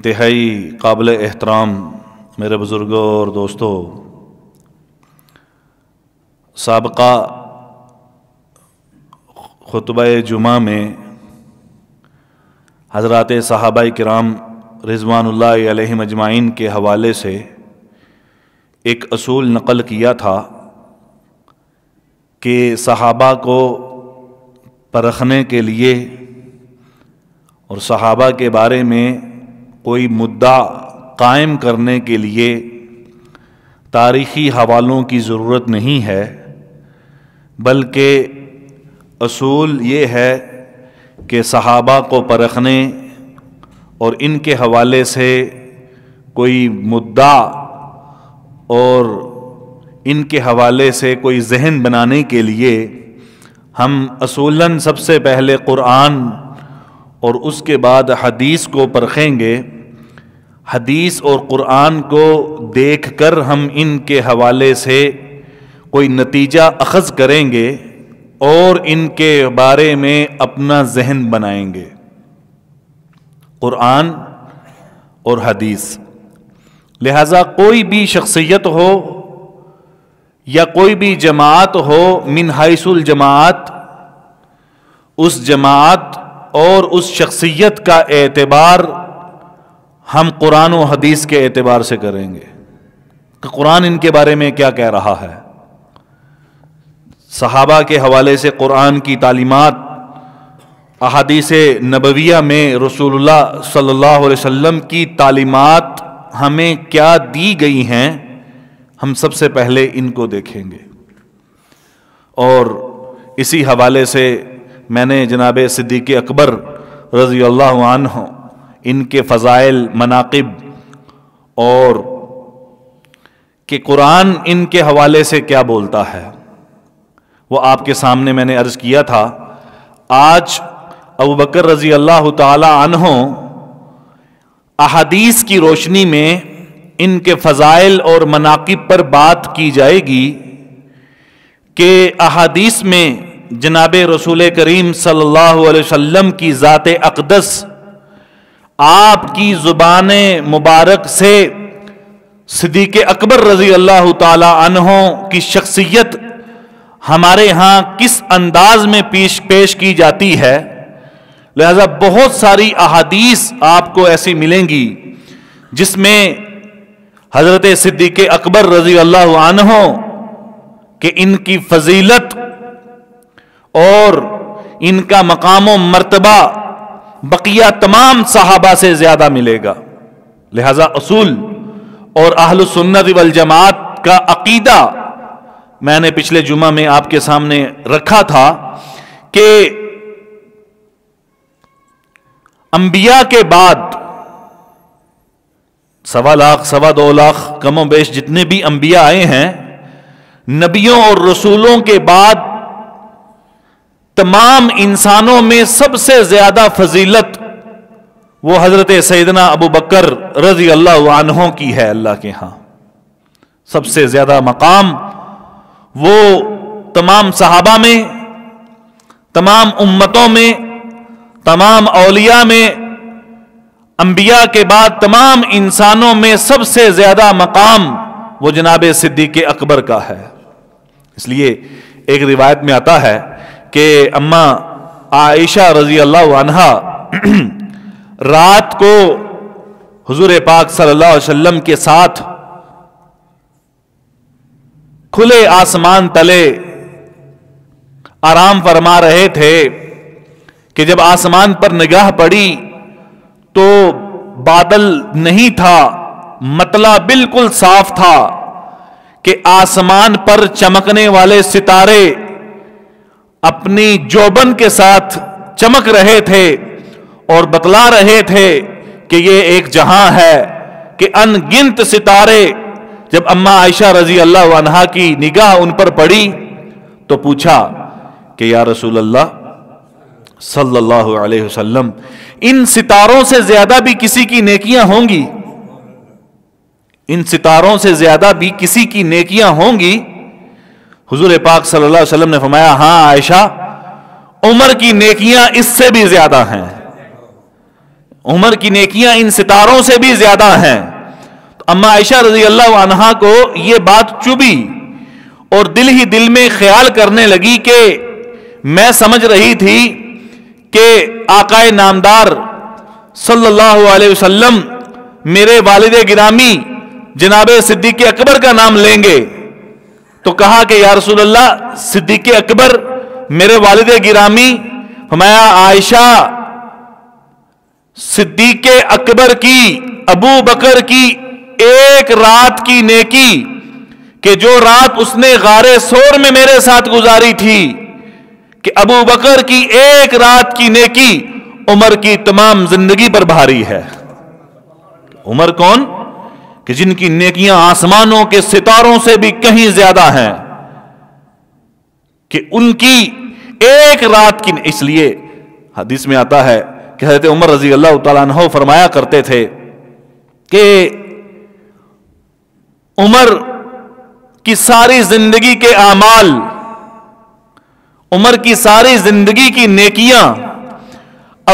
इंतहाई काबिल एहतराम मेरे बुज़ुर्गों और दोस्तों, साबका खुतबाए जुमा में हज़रात सहाबाए किराम रिज़वानुल्लाहि अलैहिम अजमाइन के हवाले से एक असूल नक़ल किया था कि सहाबा को परखने के लिए और सहाबा के बारे में कोई मुद्दा कायम करने के लिए तारीख़ी हवालों की ज़रूरत नहीं है, बल्कि असूल ये है कि सहाबा को परखने और इनके हवाले से कोई मुद्दा और इनके हवाले से कोई जहन बनाने के लिए हम असूलन सबसे पहले क़ुरान और उसके बाद हदीस को परखेंगे। हदीस और क़ुरान को देखकर हम इनके हवाले से कोई नतीजा अखज़ करेंगे और इनके बारे में अपना जहन बनाएंगे। क़ुरान और हदीस, लिहाजा कोई भी शख्सियत हो या कोई भी जमात हो, मिन हाइसुल जमात, उस जमात और उस शख्सियत का एतबार हम कुरान और हदीस के एतबार से करेंगे कि कुरान इनके बारे में क्या कह रहा है। सहाबा के हवाले से कुरान की तालीमात, अहादीसे नबविया में रसूलुल्लाह सल्लल्लाहु अलैहि वसल्लम की तालीमात हमें क्या दी गई हैं, हम सबसे पहले इनको देखेंगे। और इसी हवाले से मैंने जनाब सिद्दीक़ अकबर रज़ी अल्लाहु अन्हु इनके फ़ज़ाइल, मनाक़िब और कि कुरान इनके हवाले से क्या बोलता है वो आपके सामने मैंने अर्ज़ किया था। आज अबू बकर रज़ी अल्लाहु ताला अन्हु अहादीस की रोशनी में इनके फ़ज़ाइल और मनाक़िब पर बात की जाएगी कि अहादीस में जनाबे रसूल करीम सल्लल्लाहु अलैहि वसल्लम की ज़ाते अक़दस, आपकी ज़ुबाने मुबारक से सिद्दीक़ अकबर रज़ी अल्लाह ताला अन्हो की शख्सियत हमारे यहाँ किस अंदाज में पेश की जाती है। लिहाजा बहुत सारी अहादीस आपको ऐसी मिलेंगी जिसमें हज़रत सिद्दीक़ अकबर रज़ी अल्लाहु अन्हो के इनकी फजीलत और इनका मकाम व मर्तबा बकिया तमाम सहाबा से ज़्यादा मिलेगा। लिहाजा असूल और अहलुस सुन्नत वल जमात का अक़ीदा मैंने पिछले जुमा में आपके सामने रखा था कि अंबिया के बाद 1.25 लाख 2.25 लाख कमो बेश जितने भी अंबिया आए हैं, नबियों और रसूलों के बाद तमाम इंसानों में सबसे ज्यादा फजीलत वो हजरत सैदना अबू बकर रजी अल्लाह अन्हों की है। अल्लाह के यहाँ सबसे ज्यादा मकाम वो तमाम सहाबा में, तमाम उम्मतों में, तमाम औलिया में, अंबिया के बाद तमाम इंसानों में सबसे ज्यादा मकाम वो जनाब सिद्दीक़ अकबर का है। इसलिए एक रिवायत में आता है कि अम्मा आयशा रजी अल्लाह अन्हा रात को हुजूर पाक सल्लल्लाहु अलैहि वसल्लम के साथ खुले आसमान तले आराम फरमा रहे थे कि जब आसमान पर निगाह पड़ी तो बादल नहीं था, मतला बिल्कुल साफ था कि आसमान पर चमकने वाले सितारे अपनी जोबन के साथ चमक रहे थे और बतला रहे थे कि ये एक जहां है, कि अनगिनत सितारे। जब अम्मा आयशा रजी अल्लाह अन्हा की निगाह उन पर पड़ी तो पूछा कि या रसूल अल्लाह सल्लल्लाहु अलैहि वसल्लम, इन सितारों से ज्यादा भी किसी की नेकियां होंगी, इन सितारों से ज्यादा भी किसी की नेकियां होंगी? हुजूर पाक सल्लल्लाहु अलैहि वसल्लम ने फरमाया, हां आयशा, उमर की नेकियां इससे भी ज्यादा हैं। उमर की नेकियां इन सितारों से भी ज्यादा हैं। तो अम्मा आयशा रजी अल्लाह अन्हा को ये बात चुभी और दिल ही दिल में ख्याल करने लगी कि मैं समझ रही थी कि आकाए नामदार सल्लल्लाहु अलैहि वसल्लम मेरे वालिदे गिरामी जनाब सिद्दीक़ अकबर का नाम लेंगे। तो कहा कि या रसूल अल्लाह, सिद्दीक़ अकबर मेरे वालिदे गिरामी। फरमाया आयशा, सिद्दीक़ अकबर की, अबू बकर की एक रात की नेकी कि जो रात उसने गारे सोर में मेरे साथ गुजारी थी, कि अबू बकर की एक रात की नेकी उमर की तमाम जिंदगी पर भारी है। उमर कौन? कि जिनकी नेकियां आसमानों के सितारों से भी कहीं ज्यादा हैं, कि उनकी एक रात की। इसलिए हदीस में आता है कि हज़रत उमर रजी अल्लाह तआला अन्हु फरमाया करते थे कि उमर की सारी जिंदगी के आमाल, उमर की सारी जिंदगी की नेकियां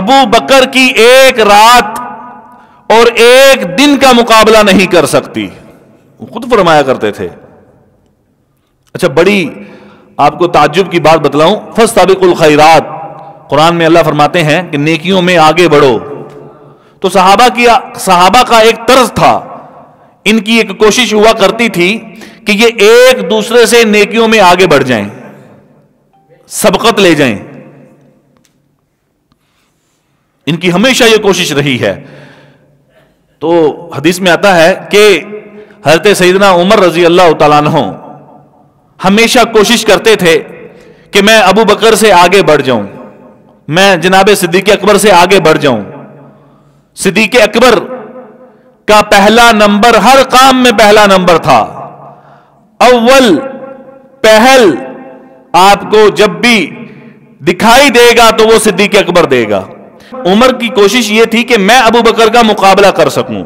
अबू बकर की एक रात और एक दिन का मुकाबला नहीं कर सकती। खुद फरमाया करते थे। अच्छा, बड़ी आपको ताज्जुब की बात बतलाऊं, फस्ताबिकुल खैरात, कुरान में अल्लाह फरमाते हैं कि नेकियों में आगे बढ़ो। तो सहाबा का एक तर्ज था, इनकी एक कोशिश हुआ करती थी कि ये एक दूसरे से नेकियों में आगे बढ़ जाएं, सबकत ले जाएं। इनकी हमेशा ये कोशिश रही है। तो हदीस में आता है कि हज़रत सैयदना उमर रजी अल्लाह तआला अन्हु हमेशा कोशिश करते थे कि मैं अबू बकर से आगे बढ़ जाऊं, मैं जनाब सिद्दीक़ अकबर से आगे बढ़ जाऊं। सिद्दीक़ अकबर का पहला नंबर हर काम में पहला नंबर था। अव्वल पहल आपको जब भी दिखाई देगा तो वो सिद्दीक़ अकबर देगा। उमर की कोशिश ये थी कि मैं अबू बकर का मुकाबला कर सकूं।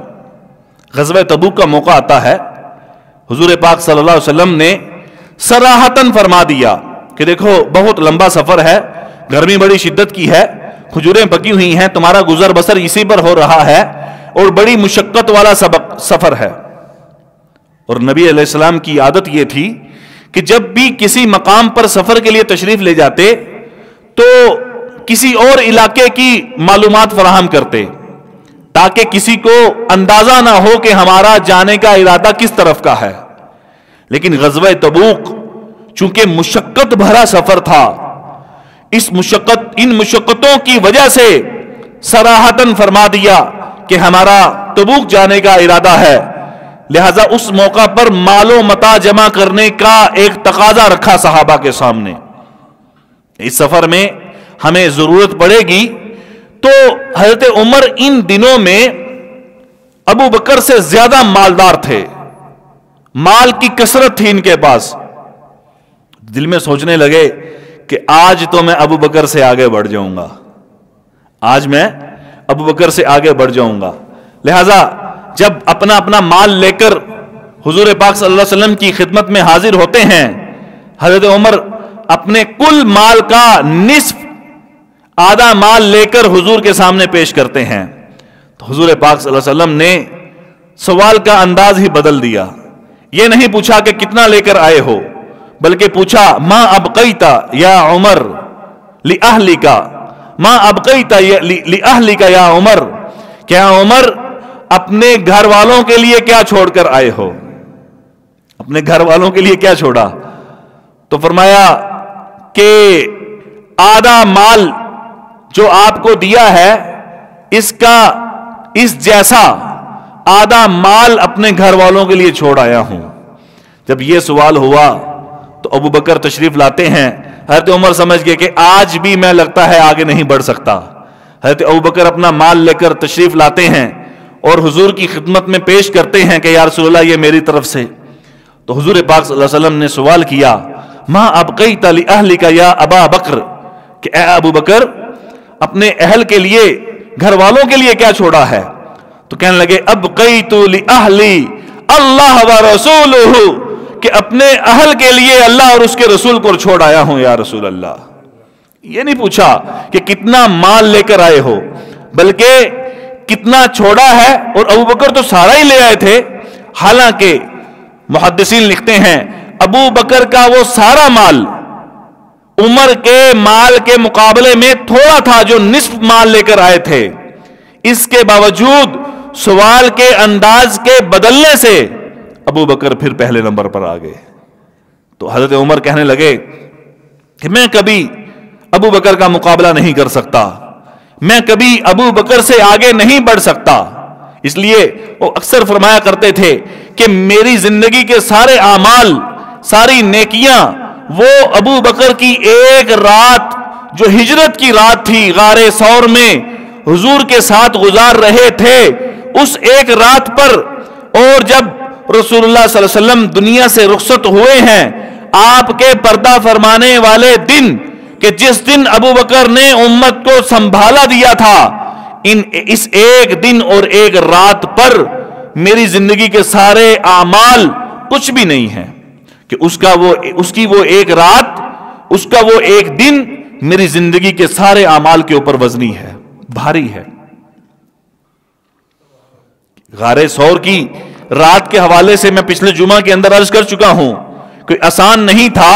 ग़ज़वा तबूक का मौका आता है, हुजूर पाक सल्लल्लाहु अलैहि वसल्लम ने सराहतन फरमा दिया कि देखो बहुत लंबा सफर है, गर्मी बड़ी शिद्दत की है, खजूरें पकी हुई हैं, तुम्हारा गुजर बसर इसी पर हो रहा है और बड़ी मुशक्कत वाला सफर है। और नबी अलैहिस्सलाम की आदत ये थी कि जब भी किसी मकाम पर सफर के लिए तशरीफ ले जाते तो किसी और इलाके की मालूमात फराहम करते, ताकि किसी को अंदाजा ना हो कि हमारा जाने का इरादा किस तरफ का है। लेकिन ग़ज़वा तबूक चूंकि मुशक्कत भरा सफर था, इन मुशक्कतों की वजह से सराहतन फरमा दिया कि हमारा तबूक जाने का इरादा है। लिहाजा उस मौका पर मालो मता जमा करने का एक तकाजा रखा सहाबा के सामने। इस सफर में हमें जरूरत पड़ेगी। तो हजरत उमर इन दिनों में अबू बकर से ज्यादा मालदार थे, माल की कसरत थी इनके पास। दिल में सोचने लगे कि आज तो मैं अबू बकर से आगे बढ़ जाऊंगा, आज मैं अबू बकर से आगे बढ़ जाऊंगा। लिहाजा जब अपना अपना माल लेकर हुजूर पाक सल्लल्लाहु अलैहि वसल्लम की खिदमत में हाजिर होते हैं, हजरत उमर अपने कुल माल का निस्फ, आधा माल लेकर हुजूर के सामने पेश करते हैं। तो हुजूर पाक सल्लल्लाहु अलैहि वसल्लम ने सवाल का अंदाज ही बदल दिया। ये नहीं पूछा कि कितना लेकर आए हो, बल्कि पूछा मां अबकैता या उमर लि अहलिका, मां अबकैता लि अहलिका या उमर, क्या उमर अपने घर वालों के लिए क्या छोड़कर आए हो, अपने घर वालों के लिए क्या छोड़ा। तो फरमाया कि आधा माल जो आपको दिया है इसका इस जैसा आधा माल अपने घर वालों के लिए छोड़ आया हूं। जब यह सवाल हुआ तो अबू बकर तशरीफ लाते हैं। हजरत उमर समझ गए कि आज भी मैं लगता है आगे नहीं बढ़ सकता। हजरत अबू बकर अपना माल लेकर तशरीफ लाते हैं और हुजूर की खिदमत में पेश करते हैं कि या रसूलल्लाह ये मेरी तरफ से। तो हुजूर पाक सल्लल्लाहु अलैहि वसल्लम ने सवाल किया मां अबकैता लि अहलिका या अबा बकर, कि ए अबू बकर अपने अहल के लिए, घर वालों के लिए क्या छोड़ा है। तो कहने लगे अबकैतु लि अहली अल्लाह व रसूलहु, कि अपने अहल के लिए अल्लाह और उसके रसूल को छोड़ आया हूं या रसूल अल्लाह। ये नहीं पूछा कि कितना माल लेकर आए हो, बल्कि कितना छोड़ा है, और अबू बकर तो सारा ही ले आए थे। हालांकि मुहद्दिसीन लिखते हैं अबू बकर का वो सारा माल उमर के माल के मुकाबले में थोड़ा था जो निस्फ माल लेकर आए थे। इसके बावजूद सवाल के अंदाज के बदलने से अबू बकर फिर पहले नंबर पर आ गए। तो हजरत उमर कहने लगे कि मैं कभी अबू बकर का मुकाबला नहीं कर सकता, मैं कभी अबू बकर से आगे नहीं बढ़ सकता। इसलिए वो अक्सर फरमाया करते थे कि मेरी जिंदगी के सारे आमाल, सारी नेकियां वो अबू बकर की एक रात जो हिजरत की रात थी गारे सौर में हुजूर के साथ गुजार रहे थे, उस एक रात पर। और जब रसूलुल्लाह सल्लल्लाहु अलैहि वसल्लम दुनिया से रुखसत हुए हैं, आपके पर्दा फरमाने वाले दिन कि जिस दिन अबू बकर ने उम्मत को संभाला दिया था, इस एक दिन और एक रात पर मेरी जिंदगी के सारे आमाल कुछ भी नहीं है कि उसकी वो एक रात, उसका वो एक दिन मेरी जिंदगी के सारे आमाल के ऊपर वजनी है, भारी है। गारे सौर की रात के हवाले से मैं पिछले जुमा के अंदर अर्ज कर चुका हूं कि आसान नहीं था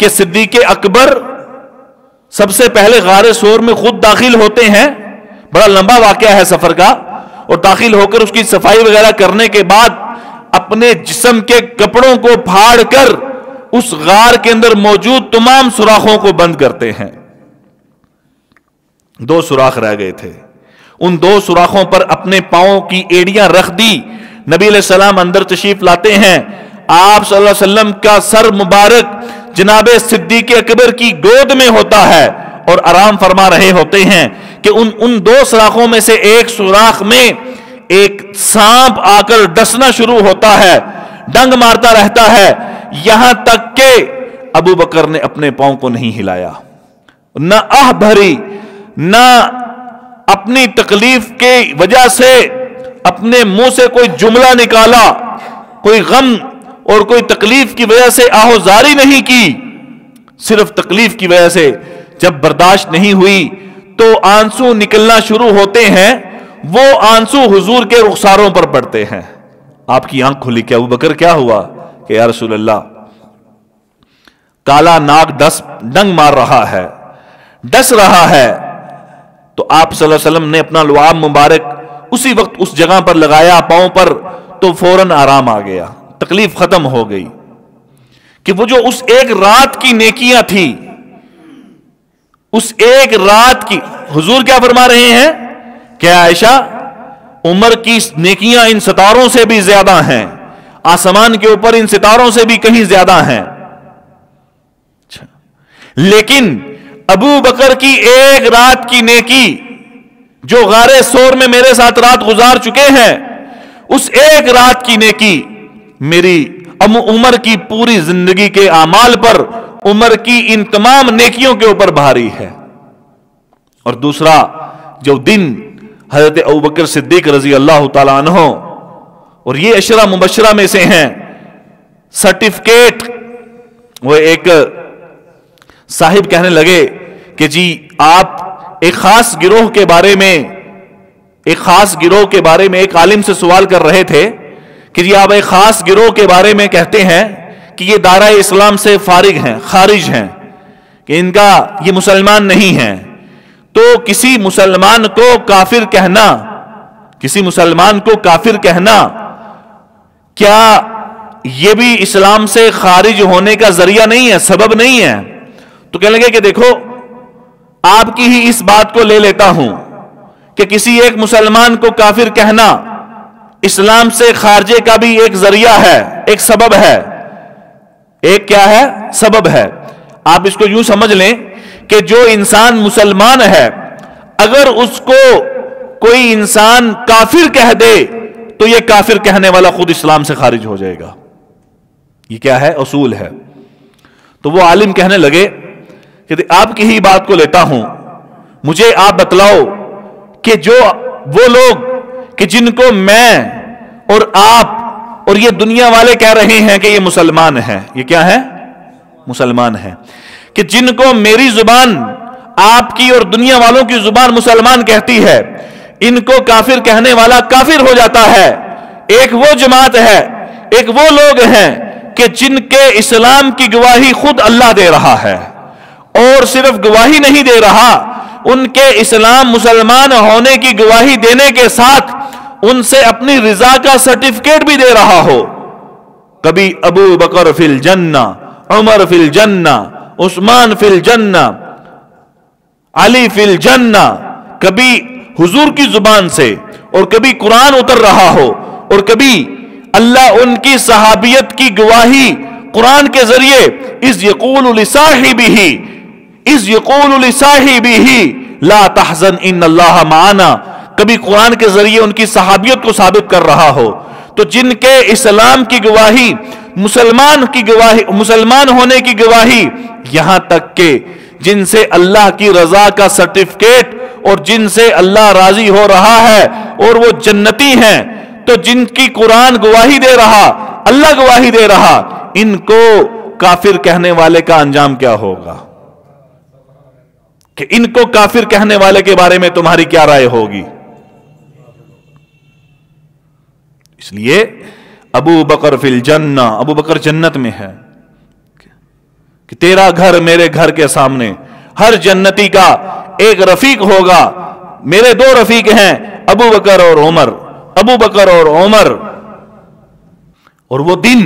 कि सिद्दीक़ अकबर सबसे पहले गारे सौर में खुद दाखिल होते हैं। बड़ा लंबा वाकया है सफर का। और दाखिल होकर उसकी सफाई वगैरह करने के बाद अपने जिस्म के कपड़ों को फाड़ कर उस गार के अंदर मौजूद तमाम सुराखों को बंद करते हैं। 2 सुराख रह गए थे, उन 2 सुराखों पर अपने पांव की एड़ियां रख दी। नबी अलैहि सलाम अंदर तशरीफ लाते हैं। आप सल्लल्लाहु अलैहि वसल्लम का सर मुबारक जनाब सिद्दीक़ अकबर की गोद में होता है और आराम फरमा रहे होते हैं कि उन 2 सुराखों में से एक सुराख में एक सांप आकर डसना शुरू होता है, डंग मारता रहता है, यहां तक के अबू बकर ने अपने पांव को नहीं हिलाया। न आह भरी, न अपनी तकलीफ के वजह से अपने मुंह से कोई जुमला निकाला, कोई गम और कोई तकलीफ की वजह से आहोजारी नहीं की। सिर्फ तकलीफ की वजह से जब बर्दाश्त नहीं हुई तो आंसू निकलना शुरू होते हैं। वो आंसू हुजूर के रुखसारों पर पड़ते हैं। आपकी आंख खुली क्या अबू बकर? क्या हुआ? कि या रसूल अल्लाह, काला नाग डंग मार रहा है, डस रहा है। तो आप सल्लल्लाहु अलैहि वसल्लम ने अपना लुआब मुबारक उसी वक्त उस जगह पर लगाया, पांव पर, तो फौरन आराम आ गया, तकलीफ खत्म हो गई। कि वो जो उस एक रात की नेकियां थी, उस एक रात की, हुजूर क्या फरमा रहे हैं? क्या आयशा, उमर की नेकियां इन सितारों से भी ज्यादा हैं, आसमान के ऊपर इन सितारों से भी कहीं ज्यादा हैं। लेकिन अबू बकर की एक रात की नेकी जो गारे सोर में मेरे साथ रात गुजार चुके हैं, उस एक रात की नेकी मेरी उमर की पूरी जिंदगी के आमाल पर, उमर की इन तमाम नेकियों के ऊपर भारी है। और दूसरा जो दिन हजरत अबू बकर सिद्दीक रजी अल्लाह ताला अन्हो, और ये अशरा मुबशरा में से हैं, सर्टिफिकेट। वो एक साहिब कहने लगे कि जी आप एक खास गिरोह के बारे में, एक आलिम से सवाल कर रहे थे कि जी आप एक खास गिरोह के बारे में कहते हैं कि ये दायरा इस्लाम से फारिग हैं, खारिज हैं, कि इनका ये मुसलमान नहीं है। तो किसी मुसलमान को काफिर कहना क्या ये भी इस्लाम से खारिज होने का जरिया नहीं है, सबब नहीं है? तो कहने लगे कि देखो, आपकी ही इस बात को ले लेता हूं कि किसी एक मुसलमान को काफिर कहना इस्लाम से खारजे का भी एक जरिया है, एक सबब है, एक क्या है, सबब है। आप इसको यूं समझ लें कि जो इंसान मुसलमान है, अगर उसको कोई इंसान काफिर कह दे तो यह काफिर कहने वाला खुद इस्लाम से खारिज हो जाएगा। ये क्या है, उसूल है। तो वो आलिम कहने लगे कि आपकी ही बात को लेता हूं, मुझे आप बतलाओ कि जो वो लोग कि जिनको मैं और आप और ये दुनिया वाले कह रहे हैं कि ये मुसलमान हैं, ये क्या है, मुसलमान हैं, कि जिनको मेरी जुबान आपकी और दुनिया वालों की जुबान मुसलमान कहती है, इनको काफिर कहने वाला काफिर हो जाता है। एक वो जमात है, एक वो लोग हैं कि जिनके इस्लाम की गवाही खुद अल्लाह दे रहा है, और सिर्फ गवाही नहीं दे रहा, उनके इस्लाम मुसलमान होने की गवाही देने के साथ उनसे अपनी रिजा का सर्टिफिकेट भी दे रहा हो। कभी अबू बकर फिल जन्ना, उमर फिल जन्ना, उस्मान फिल जन्ना, अली फिल जन्ना, कभी हुजूर की जुबान से और कभी कुरान उतर रहा हो और कभी अल्लाह उनकी सहाबियत की गवाही कुरान के जरिए इस यकूलु लिसाहिबिही ला तहज़न इन्नल्लाह माना, कभी कुरान के जरिए उनकी सहाबियत को साबित कर रहा हो। तो जिनके इस्लाम की गवाही, मुसलमान की गवाही, मुसलमान होने की गवाही, यहां तक के जिनसे अल्लाह की रजा का सर्टिफिकेट और जिनसे अल्लाह राजी हो रहा है और वो जन्नती हैं, तो जिनकी कुरान गवाही दे रहा, अल्लाह गवाही दे रहा, इनको काफिर कहने वाले का अंजाम क्या होगा? कि इनको काफिर कहने वाले के बारे में तुम्हारी क्या राय होगी? इसलिए अबू बकर फिल जन्ना, अबू बकर जन्नत में है कि तेरा घर मेरे घर के सामने, हर जन्नती का एक रफीक होगा। मेरे दो रफीक हैं, अबू बकर और उमर, अबू बकर और उमर। और वो दिन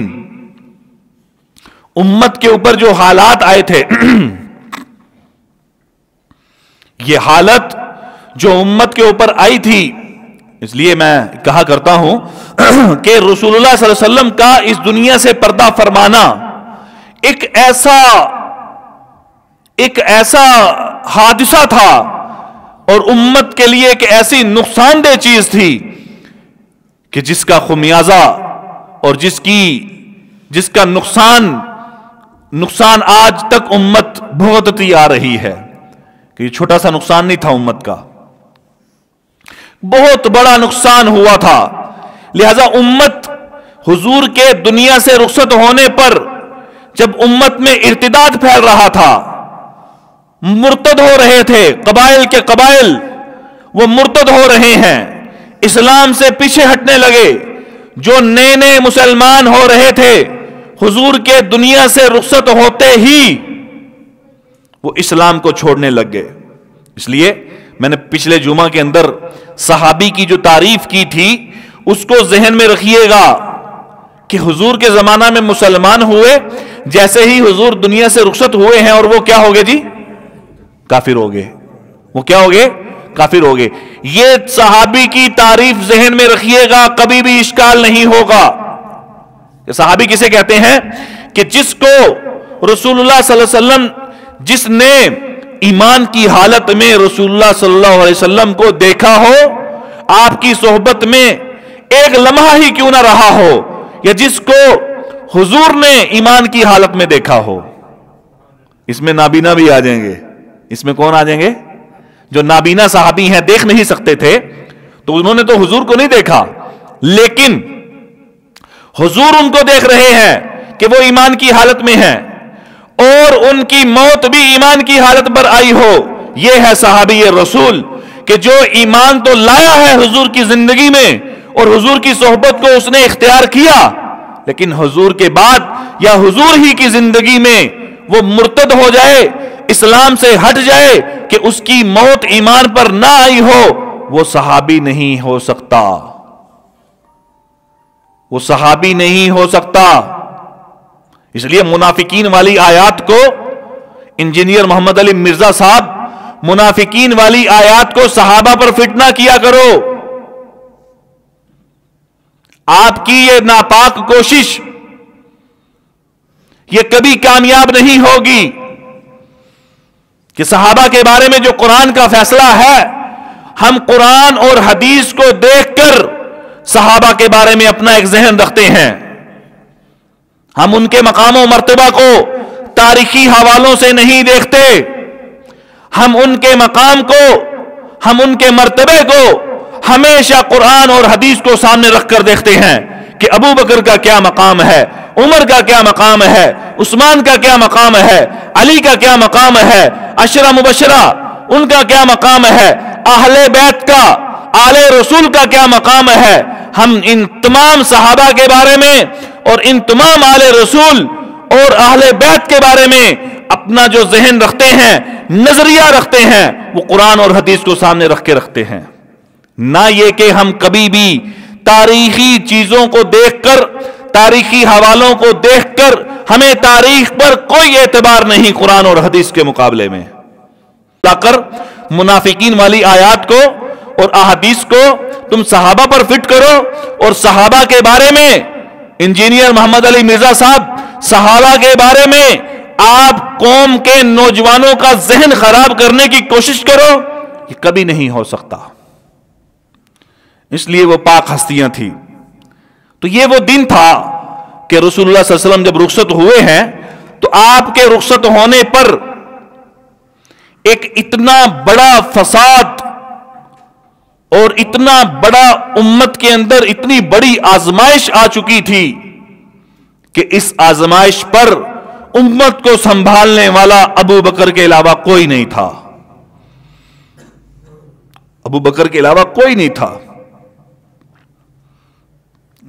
उम्मत के ऊपर जो हालात आए थे, ये हालत जो उम्मत के ऊपर आई थी, इसलिए मैं कहा करता हूं कि रसूलुल्लाह सल्लल्लाहु अलैहि वसल्लम का इस दुनिया से पर्दा फरमाना एक ऐसा हादसा था और उम्मत के लिए एक ऐसी नुकसानदेह चीज थी कि जिसका खुमियाजा और जिसका नुकसान आज तक उम्मत भुगतती आ रही है। कि छोटा सा नुकसान नहीं था, उम्मत का बहुत बड़ा नुकसान हुआ था। लिहाजा उम्मत हुजूर के दुनिया से रुखसत होने पर जब उम्मत में इर्तिदाद फैल रहा था, मुर्तद हो रहे थे, कबाइल के कबाइल वो मुर्तद हो रहे हैं, इस्लाम से पीछे हटने लगे, जो नए नए मुसलमान हो रहे थे, हुजूर के दुनिया से रुखसत होते ही वो इस्लाम को छोड़ने लग गए। इसलिए मैंने पिछले जुमा के अंदर सहाबी की जो तारीफ की थी, उसको जहन में रखिएगा कि हुजूर के जमाना में मुसलमान हुए, जैसे ही हुजूर दुनिया से रुखसत हुए हैं और वो क्या हो गए जी? काफिर हो गए। वो क्या हो गए? काफिर हो गए। ये सहाबी की तारीफ जहन में रखिएगा, कभी भी इश्काल नहीं होगा। सहाबी किसे कहते हैं? कि जिसको रसूलुल्लाह सल्लल्लाहु अलैहि वसल्लम, जिसने ईमान की हालत में रसूलुल्लाह सल्लल्लाहु अलैहि वसल्लम को देखा हो, आपकी सोहबत में एक लम्हा ही क्यों ना रहा हो, या जिसको हुजूर ने ईमान की हालत में देखा हो। इसमें नाबीना भी आ जाएंगे। इसमें कौन आ जाएंगे? जो नाबीना साहबी हैं, देख नहीं सकते थे, तो उन्होंने तो हुजूर को नहीं देखा, लेकिन हुजूर उनको देख रहे हैं कि वो ईमान की हालत में हैं और उनकी मौत भी ईमान की हालत पर आई हो। ये है साहबी ये रसूल, कि जो ईमान तो लाया है हुजूर की जिंदगी में और हुजूर की सोहबत को उसने इख्तियार किया, लेकिन हुजूर के बाद या हुजूर ही की जिंदगी में वो मुर्तद हो जाए, इस्लाम से हट जाए, कि उसकी मौत ईमान पर ना आई हो, वो सहाबी नहीं हो सकता, वो सहाबी नहीं हो सकता। इसलिए मुनाफिकीन वाली आयत को इंजीनियर मोहम्मद अली मिर्जा साहब, मुनाफिकीन वाली आयत को सहाबा पर फिट ना किया करो। आपकी ये नापाक कोशिश ये कभी कामयाब नहीं होगी कि सहाबा के बारे में जो कुरान का फैसला है, हम कुरान और हदीस को देखकर सहाबा के बारे में अपना एक जहन रखते हैं, हम उनके मकाम और मर्तबा को तारीखी हवालों से नहीं देखते, हम उनके मकाम को, हम उनके मर्तबे को हमेशा कुरान और हदीस को सामने रखकर देखते हैं कि अबू बकर का क्या मकाम है, उमर का क्या मकाम है, उस्मान का क्या मकाम है, अली का क्या मकाम है, अशरा मुबशरा उनका क्या मकाम है, अहले बैत का, आले रसूल का क्या मकाम है। हम इन तमाम सहाबा के बारे में और इन तमाम आले रसूल और अहले बैत के बारे में अपना जो जहन रखते हैं, नजरिया रखते हैं, वो कुरान और हदीस को सामने रख के रखते हैं, ना ये कि हम कभी भी तारीखी चीजों को देखकर, तारीखी हवालों को देखकर हमें तारीख पर कोई एतबार नहीं कुरान और हदीस के मुकाबले में। लाकर मुनाफिकीन वाली आयात को और अहादीस को तुम सहाबा पर फिट करो और सहाबा के बारे में इंजीनियर मोहम्मद अली मिर्जा साहब, सहाबा के बारे में आप कौम के नौजवानों का जहन खराब करने की कोशिश करो, ये कभी नहीं हो सकता। इसलिए वो पाक हस्तियां थी। तो ये वो दिन था कि रसूलुल्लाह सल्लल्लाहु अलैहि वसल्लम जब रुखसत हुए हैं तो आपके रुखसत होने पर एक इतना बड़ा फसाद और इतना बड़ा उम्मत के अंदर इतनी बड़ी आजमाइश आ चुकी थी कि इस आजमाइश पर उम्मत को संभालने वाला अबू बकर के अलावा कोई नहीं था। अबू बकर के अलावा कोई नहीं था।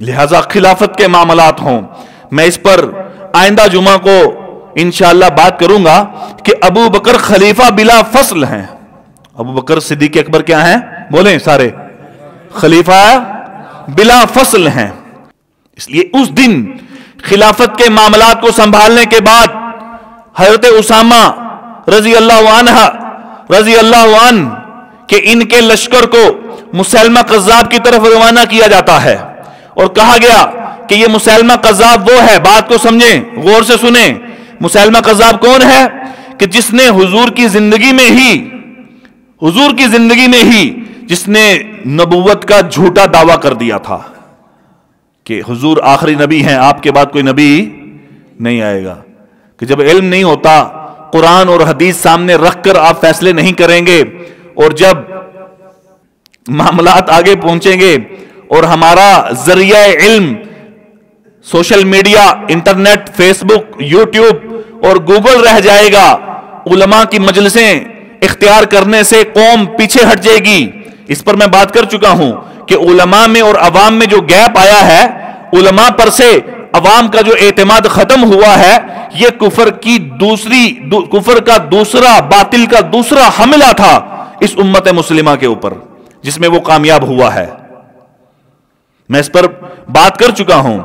लिहाजा खिलाफत के मामलात हों, मैं इस पर आइंदा जुमा को इंशाअल्लाह बात करूंगा कि अबू बकर खलीफा बिला फसल हैं। अबू बकर सिद्दीक अकबर क्या हैं? बोलें सारे, खलीफा बिला फसल हैं। इसलिए उस दिन खिलाफत के मामलात को संभालने के बाद हजरत उसामा रजी अल्लाह वान के इनके लश्कर को मुसैलमा कज़्ज़ाब की तरफ रवाना किया जाता है और कहा गया कि ये मुसैलमा कज़्ज़ाब वो है, बात को समझें, गौर से सुने, मुसैलमा कज़्ज़ाब कौन है कि जिसने हुजूर की जिंदगी में ही जिसने नबुव्वत का झूठा दावा कर दिया था कि हुजूर आखिरी नबी हैं, आपके बाद कोई नबी नहीं आएगा। कि जब इल्म नहीं होता, कुरान और हदीस सामने रखकर आप फैसले नहीं करेंगे और जब मामलात आगे पहुंचेंगे और हमारा जरिया इल्म social media, internet, Facebook, YouTube और गूगल रह जाएगा, उलमा की मजलिसें इख्तियार करने से कौम पीछे हट जाएगी। इस पर मैं बात कर चुका हूं कि उलमा में और अवाम में जो गैप आया है, उलमा पर से अवाम का जो एतमाद खत्म हुआ है, यह कुफर का दूसरा बातिल का दूसरा हमला था इस उम्मत मुस्लिमा के ऊपर, जिसमें वो कामयाब हुआ है। मैं इस पर बात कर चुका हूं।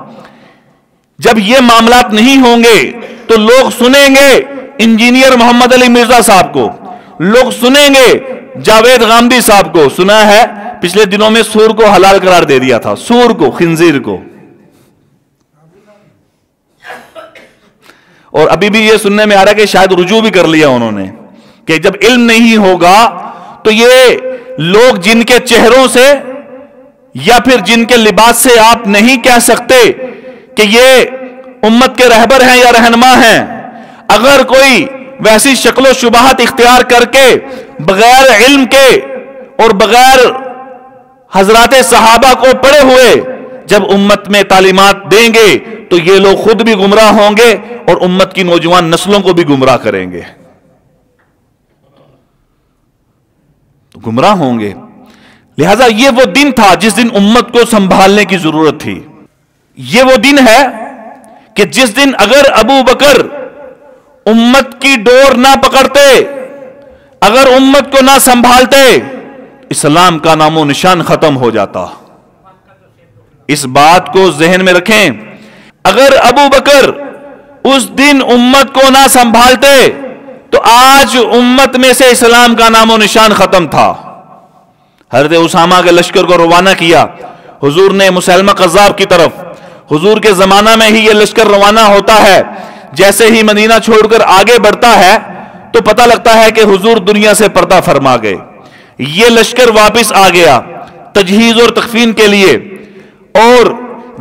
जब ये मामलात नहीं होंगे तो लोग सुनेंगे इंजीनियर मोहम्मद अली मिर्जा साहब को, लोग सुनेंगे जावेद गामदी साहब को। सुना है पिछले दिनों में सूर को हलाल करार दे दिया था, सूर को, खिंजीर को, और अभी भी यह सुनने में आ रहा है कि शायद रुजू भी कर लिया उन्होंने। कि जब इल्म नहीं होगा तो ये लोग जिनके चेहरों से या फिर जिनके लिबास से आप नहीं कह सकते कि ये उम्मत के रहबर हैं या रहनुमा हैं, अगर कोई वैसी शक्लो शुबहत इख्तियार करके बगैर इल्म के और बगैर हजराते सहाबा को पढ़े हुए जब उम्मत में तालीमात देंगे तो ये लोग खुद भी गुमराह होंगे और उम्मत की नौजवान नस्लों को भी गुमराह करेंगे, तो गुमराह होंगे। लिहाजा ये वो दिन था जिस दिन उम्मत को संभालने की जरूरत थी। ये वो दिन है कि जिस दिन अगर अबू बकर उम्मत की डोर ना पकड़ते, अगर उम्मत को ना संभालते, इस्लाम का नामो निशान खत्म हो जाता। इस बात को जहन में रखें। अगर अबू बकर उस दिन उम्मत को ना संभालते तो आज उम्मत में से इस्लाम का नामो निशान खत्म था। हजरत उसामा के लश्कर को रवाना किया हुजूर ने मुसैलमा कज़्ज़ाब की तरफ। हुजूर के जमाना में ही यह लश्कर रवाना होता है। जैसे ही मदीना छोड़कर आगे बढ़ता है तो पता लगता है कि हुजूर दुनिया से पर्दा फरमा गए। ये लश्कर वापस आ गया तजहीज और तकफीन के लिए, और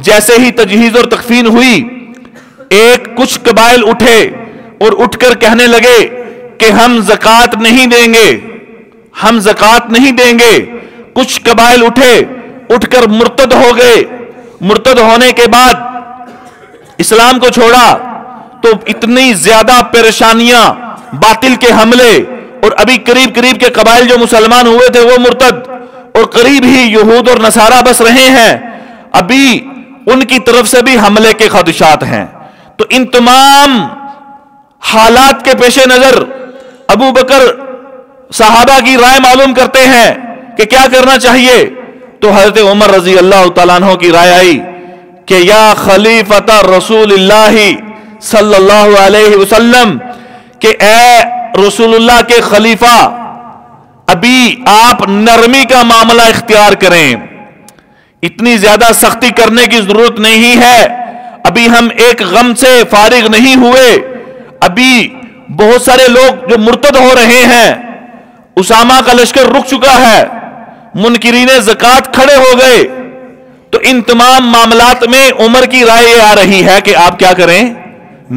जैसे ही तजहीज और तकफीन हुई, एक कुछ कबाइल उठे और उठकर कहने लगे कि हम ज़कात नहीं देंगे। कुछ कबाइल उठे, उठकर मुर्तद हो गए। मुर्तद होने के बाद इस्लाम को छोड़ा। तो इतनी ज्यादा परेशानियां, बातिल के हमले, और अभी करीब करीब के कबाइल जो मुसलमान हुए थे वो मुर्तद, और करीब ही यहूद और नसारा बस रहे हैं, अभी उनकी तरफ से भी हमले के खदशात हैं। तो इन तमाम हालात के पेश नजर अबू बकर साहबा की राय मालूम करते हैं कि क्या करना चाहिए। तो हजरत उमर रजी अल्लाह तआला अन्हु की राय आई कि या खलीफत रसूलुल्लाह सल्लल्लाहु अलैहि वसल्लम, कि ए रसूलुल्लाह के खलीफा, अभी आप नरमी का मामला इख्तियार करें, इतनी ज्यादा सख्ती करने की जरूरत नहीं है। अभी हम एक गम से फारिग नहीं हुए, अभी बहुत सारे लोग जो मुर्तद हो रहे हैं, उसामा का लश्कर रुक चुका है, मुनकिरीने ज़कात खड़े हो गए। तो इन तमाम मामलात में उमर की राय आ रही है कि आप क्या करें,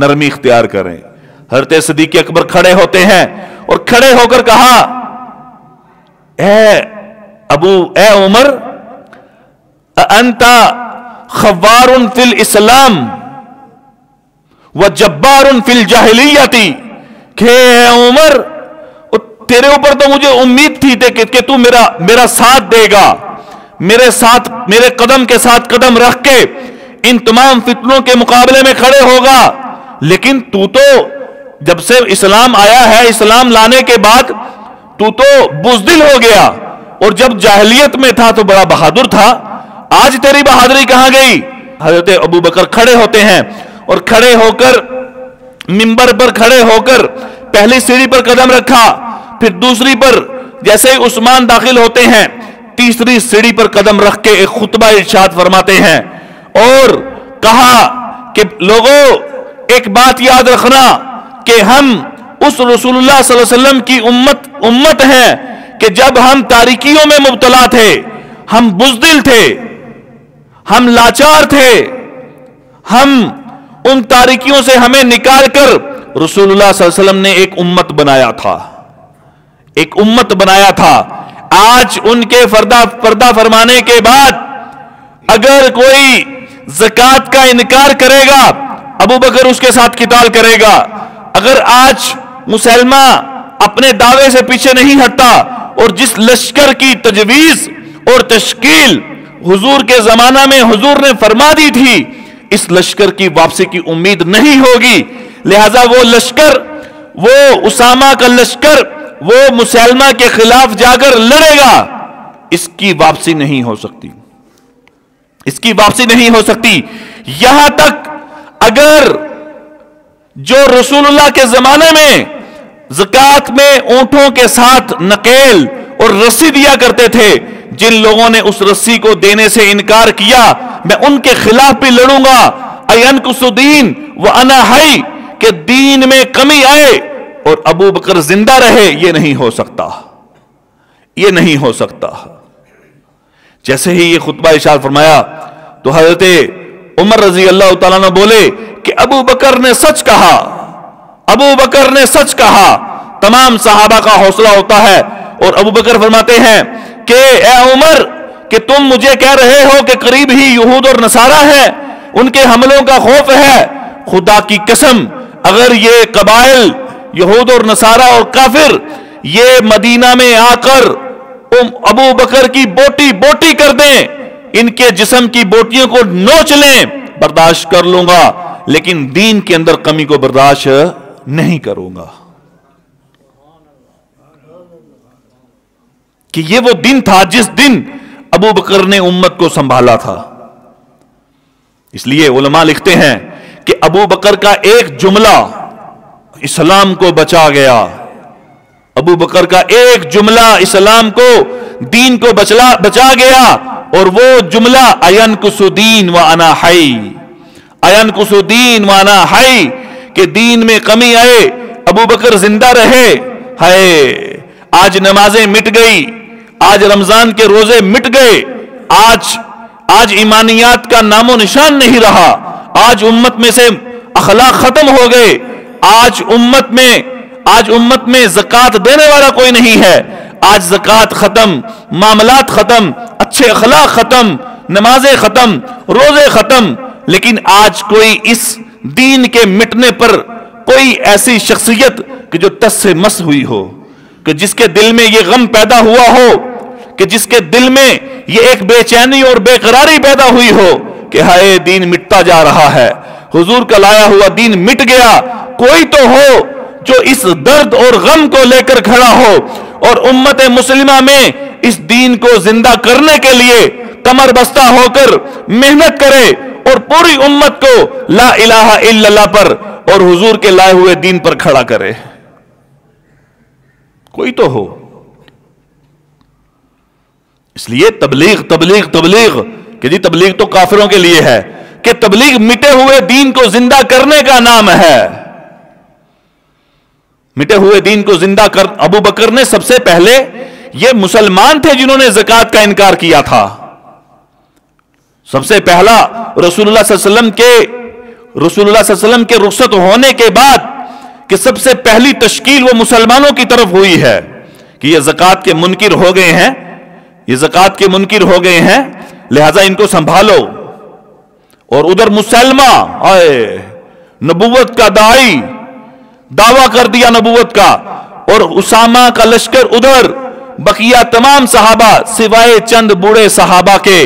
नरमी इख्तियार करें। हज़रत सिद्दीक़ अकबर खड़े होते हैं और खड़े होकर कहा, ए उमर, अंता खवारुन फिल इस्लाम व जब्बारुन फिल जाहिलियती। के उमर, तेरे ऊपर तो मुझे उम्मीद थी कि तू मेरा साथ देगा, मेरे कदम के साथ कदम रख के इन तमाम फितनों के मुकाबले में खड़े होगा, लेकिन तू तो जब से इस्लाम आया है, इस्लाम लाने के बाद तू तो बुजदिल हो गया, और जब जाहिलियत में था तो बड़ा बहादुर था, आज तेरी बहादुरी कहां गई। हजरत अबू बकर खड़े होते हैं और खड़े होकर मिंबर पर खड़े होकर पहली सीढ़ी पर कदम रखा, फिर दूसरी पर जैसे ही उस्मान दाखिल होते हैं, तीसरी सीढ़ी पर कदम रख के एक खुतबा इरशाद फरमाते हैं और कहा कि लोगों, एक बात याद रखना कि हम उस रसूलुल्लाह सल्लल्लाहु अलैहि वसल्लम की उम्मत है कि जब हम तारीकियों में मुब्तला थे, हम बुजदिल थे, हम लाचार थे, हम उन तारीकियों से हमें निकाल कर रसूलुल्लाह सल्लल्लाहु अलैहि वसल्लम ने एक उम्मत बनाया था, एक उम्मत बनाया था। आज उनके पर्दा फरमाने के बाद अगर कोई ज़कात का इनकार करेगा, अबू बकर उसके साथ किताल करेगा। अगर आज मुसलमा अपने दावे से पीछे नहीं हटता, और जिस लश्कर की तजवीज और तश्कील हुजूर के जमाना में हुजूर ने फरमा दी थी, इस लश्कर की वापसी की उम्मीद नहीं होगी। लिहाजा वो लश्कर, वो उसामा का लश्कर, वो मुसलमान के खिलाफ जाकर लड़ेगा, इसकी वापसी नहीं हो सकती, इसकी वापसी नहीं हो सकती। यहां तक अगर जो रसूलुल्लाह के जमाने में ज़कात में ऊंटों के साथ नकेल और रस्सी दिया करते थे, जिन लोगों ने उस रस्सी को देने से इनकार किया, मैं उनके खिलाफ भी लड़ूंगा। अयनकुसुद्दीन व अना हई, के दीन में कमी आए और अबू बकर जिंदा रहे, यह नहीं हो सकता, यह नहीं हो सकता। जैसे ही यह खुतबा इरशाद फरमाया तो हजरत उमर रजी अल्लाह तआला अन्हु बोले कि अबू बकर ने सच कहा, अबू बकर ने सच कहा। तमाम सहाबा का हौसला होता है और अबू बकर फरमाते हैं कि ए उमर, कि तुम मुझे कह रहे हो कि करीब ही यहूद और नसारा है, उनके हमलों का खौफ है। खुदा की कसम, अगर ये कबाइल, यहूद और नसारा और काफिर, ये मदीना में आकर अबू बकर की बोटी बोटी कर दें, इनके जिस्म की बोटियों को नोच लें, बर्दाश्त कर लूंगा, लेकिन दीन के अंदर कमी को बर्दाश्त नहीं करूंगा। कि ये वो दिन था जिस दिन अबू बकर ने उम्मत को संभाला था। इसलिए उलमा लिखते हैं कि अबू बकर का एक जुमला इस्लाम को बचा गया, अबू बकर का एक जुमला इस्लाम को, दीन को बचा गया। और वो जुमला अयनकुसुद्दीन व अना हई, अयनकुसुद्दीन व अना हई, के दीन में कमी आए, अबू बकर जिंदा रहे। हाय, आज नमाजें मिट गई, आज रमजान के रोजे मिट गए, आज ईमानियात का नामो निशान नहीं रहा, आज उम्मत में से अखलाक खत्म हो गए, आज उम्मत में ज़कात देने वाला कोई नहीं है, आज ज़कात खत्म, मामलात खत्म, अच्छे अखलाक खत्म, नमाजें खत्म, रोजे खत्म, लेकिन आज कोई इस दीन के मिटने पर कोई ऐसी शख्सियत कि जो तस से मस हुई हो, कि जिसके दिल में यह गम पैदा हुआ हो कि जिसके दिल में ये एक बेचैनी और बेकरारी पैदा हुई हो कि हाय दीन मिटता जा रहा है, हुजूर का लाया हुआ दीन मिट गया, कोई तो हो जो इस दर्द और गम को लेकर खड़ा हो और उम्मत मुस्लिमा में इस दीन को जिंदा करने के लिए कमर बस्ता होकर मेहनत करे और पूरी उम्मत को ला इलाहा इल्लल्लाह पर और हुजूर के लाए हुए दीन पर खड़ा करे। कोई तो हो। इसलिए तबलीग तबलीग तबलीग कि जी तबलीग तो काफिरों के लिए है, कि तबलीग मिटे हुए दीन को जिंदा करने का नाम है। मिटे हुए दीन को जिंदा कर, अबू बकर ने सबसे पहले, ये मुसलमान थे जिन्होंने ज़कात का इनकार किया था, सबसे पहला रसूलुल्लाह सल्लल्लाहु अलैहि वसल्लम के रुख्सत होने के बाद कि सबसे पहली तश्कील वो मुसलमानों की तरफ हुई है कि ये ज़कात के मुनकिर हो गए हैं, ये ज़कात के मुनकिर हो गए हैं, लिहाजा इनको संभालो। और उधर मुसलमा आए नबूवत का दाई, दावा कर दिया नबूवत का, और उसामा का लश्कर उधर, बकिया तमाम सहाबा सिवाय चंद बूढ़े सहाबा के,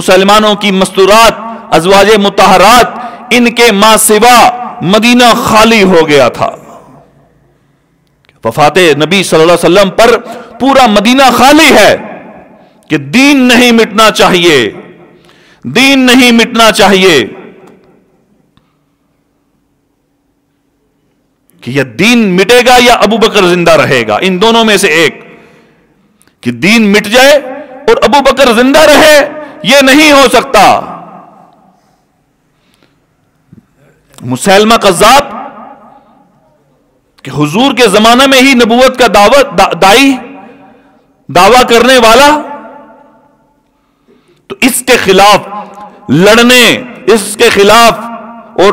मुसलमानों की मस्तूरात अजवाजे मुताहरात इनके मां सिवा मदीना खाली हो गया था। वफाते नबी सल्लल्लाहु अलैहि वसल्लम पर पूरा मदीना खाली है कि दीन नहीं मिटना चाहिए, दीन नहीं मिटना चाहिए, कि यह दीन मिटेगा या अबू बकर जिंदा रहेगा, इन दोनों में से एक, कि दीन मिट जाए और अबू बकर जिंदा रहे, यह नहीं हो सकता। मुसैलमा कज़्ज़ाब कि हुजूर के जमाने में ही नबूवत का दावा करने वाला, तो इसके खिलाफ लड़ने, इसके खिलाफ, और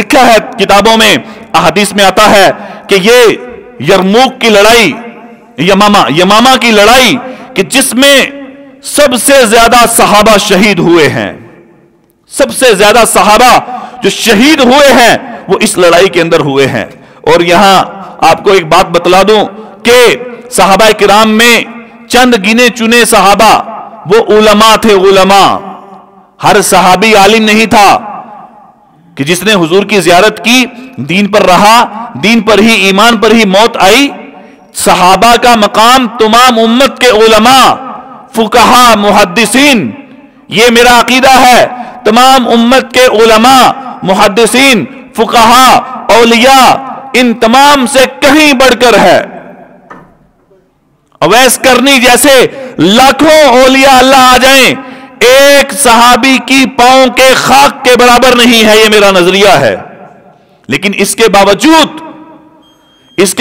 लिखा है किताबों में, अहादीस में आता है कि ये यरमूक की लड़ाई, यमामा की लड़ाई कि जिसमें सबसे ज्यादा सहाबा शहीद हुए हैं, सबसे ज्यादा सहाबा जो शहीद हुए हैं वो इस लड़ाई के अंदर हुए हैं। और यहां आपको एक बात बतला दूं कि सहाबा किराम में चंद गिने चुने सहाबा वो उलमा थे, उलमा, हर सहाबी आलिम नहीं था कि जिसने हुजूर की जियारत की, दीन पर रहा, दीन पर ही, ईमान पर ही मौत आई। सहाबा का मकाम तमाम उम्मत के उलमा, फुकहा, मुहद्दिसीन, ये मेरा अकीदा है, तमाम उम्मत के उलमा, मुहद्दिसीन, फुकहा, औलिया, इन तमाम से कहीं बढ़कर है। अवैस करनी जैसे लाखों औलिया अल्लाह आ जाएं, एक सहाबी की पांव के खाक के बराबर नहीं है, यह मेरा नजरिया है। लेकिन इसके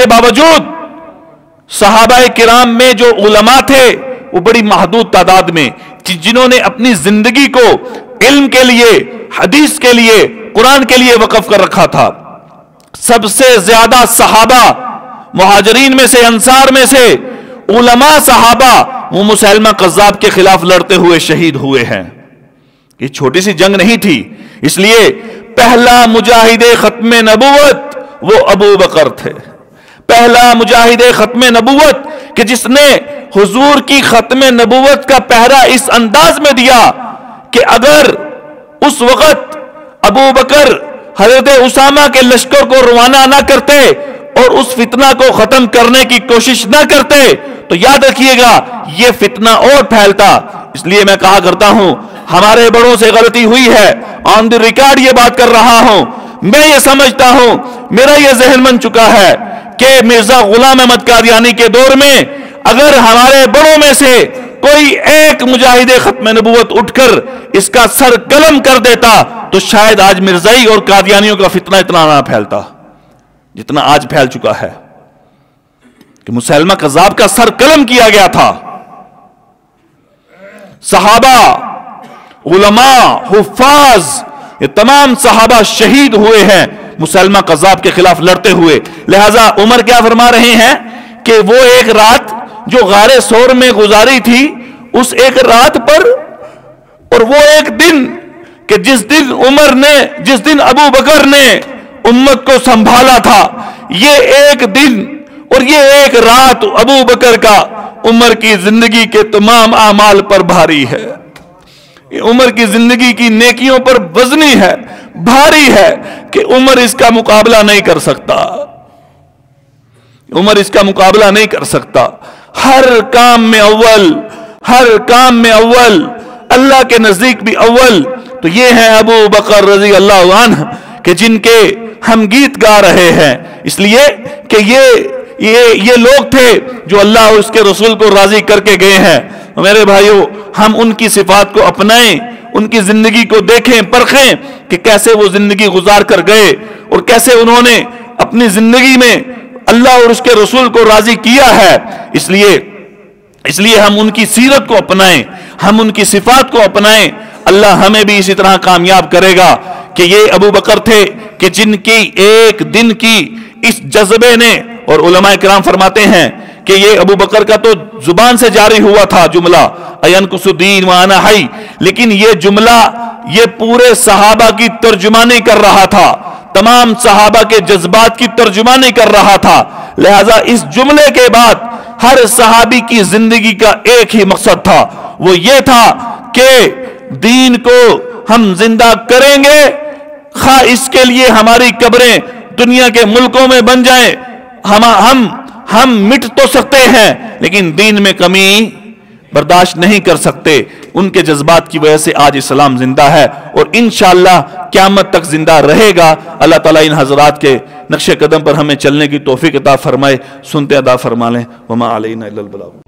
बावजूद सहाबाए किराम में जो उलमा थे वो बड़ी महदूद तादाद में, जिन्होंने अपनी जिंदगी को इल्म के लिए, हदीस के लिए, कुरान के लिए वक्फ कर रखा था। सबसे ज्यादा सहाबा मुहाजिरीन में से, अंसार में से उलमा सहाबा वो मुसैलमा कज़्ज़ाब के खिलाफ लड़ते हुए शहीद हुए हैं। ये छोटी सी जंग नहीं थी। इसलिए पहला मुजाहिदे खत्मे नबूवत वो अबू बकर थे, पहला मुजाहिदे खत्मे नबूवत कि जिसने हुजूर की खत्मे नबूवत का पहरा इस अंदाज में दिया कि अगर उस वक्त अबू बकर हजरत उसामा के लश्कर को रवाना ना करते और उस फितना को खत्म करने की कोशिश ना करते तो याद रखिएगा यह फितना और फैलता। इसलिए मैं कहा करता हूं हमारे बड़ों से गलती हुई है, ऑन द रिकॉर्ड ये बात कर रहा हूं, मैं ये समझता हूं, मेरा ये जहन बन चुका है कि मिर्जा गुलाम अहमद कादियानी के दौर में अगर हमारे बड़ों में से कोई एक मुजाहिदे खत्म नबूवत उठकर इसका सर कलम कर देता तो शायद आज मिर्जाई और कादियानियों का फितना इतना ना फैलता जितना आज फैल चुका है कि मुसैलमा कज़्ज़ाब का सर कलम किया गया था। सहाबा, उलमा, हुफ़ाज़, ये तमाम सहाबा शहीद हुए हैं मुसैलमा कज़्ज़ाब के खिलाफ लड़ते हुए। लिहाजा उमर क्या फरमा रहे हैं कि वो एक रात जो गारे सोर में गुजारी थी, उस एक रात पर और वो एक दिन कि जिस दिन अबू बकर ने उम्मत को संभाला था, ये एक दिन और ये एक रात अबू बकर का उमर की जिंदगी के तमाम आमाल पर भारी है, उमर की जिंदगी की नेकियों पर वजनी है, भारी है कि उमर इसका मुकाबला नहीं कर सकता, उमर इसका मुकाबला नहीं कर सकता। हर काम में अव्वल अल्लाह के नजदीक भी अव्वल तो ये है अबू बकर रजी अल्लाह अन्हु कि जिनके हम गीत गा रहे हैं, इसलिए कि ये लोग थे जो अल्लाह और उसके रसूल को राजी करके गए हैं। मेरे भाइयों, हम उनकी सिफात को अपनाएं, उनकी जिंदगी को देखें, परखें कि कैसे वो जिंदगी गुजार कर गए और कैसे उन्होंने अपनी जिंदगी में अल्लाह और उसके रसूल को राजी किया है। इसलिए हम उनकी सीरत को अपनाएं, हम उनकी सिफात को अपनाएं। अल्लाह हमें भी इसी तरह कामयाब करेगा कि ये अबू बकर थे कि जिनकी एक दिन की इस जज्बे ने, और उलमा किराम फरमाते हैं कि ये अबू बकर का तो जुबान से जारी हुआ था जुमला अयन कुसुद्दीन वाना हाई, लेकिन ये जुमला ये पूरे सहाबा की तर्जुमानी कर रहा था, तमाम सहाबा के जज्बात की तर्जुमानी कर रहा था। लिहाजा इस जुमले के बाद हर सहाबी की जिंदगी का एक ही मकसद था, वो ये था कि दीन को हम जिंदा करेंगे, खा इसके लिए हमारी कब्रें दुनिया के मुल्कों में बन जाएं। हम मिट तो सकते हैं लेकिन दीन में कमी बर्दाश्त नहीं कर सकते। उनके जज्बात की वजह से आज इस्लाम जिंदा है और इंशाअल्लाह क़यामत तक जिंदा रहेगा। अल्लाह ताला इन हजरात के नक्शे कदम पर हमें चलने की तौफीक अता फरमाए। सुनते अदा फरमा लें। वमा अलैना इल्लल बलाग।